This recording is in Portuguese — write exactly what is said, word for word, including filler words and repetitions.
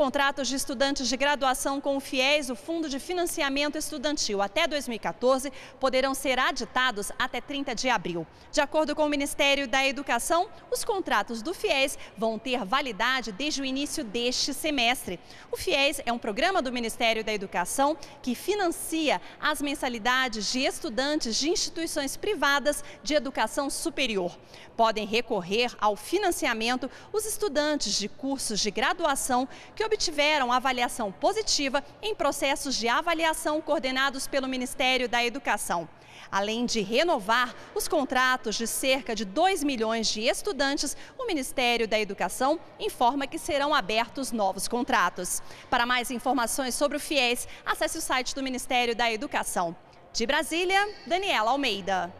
contratos de estudantes de graduação com o FIES, o Fundo de Financiamento Estudantil, até dois mil e quatorze, poderão ser aditados até trinta de abril. De acordo com o Ministério da Educação, os contratos do FIES vão ter validade desde o início deste semestre. O FIES é um programa do Ministério da Educação que financia as mensalidades de estudantes de instituições privadas de educação superior. Podem recorrer ao financiamento os estudantes de cursos de graduação que obtiveram avaliação positiva em processos de avaliação coordenados pelo Ministério da Educação. Além de renovar os contratos de cerca de dois milhões de estudantes, o Ministério da Educação informa que serão abertos novos contratos. Para mais informações sobre o FIES, acesse o site do Ministério da Educação. De Brasília, Daniela Almeida.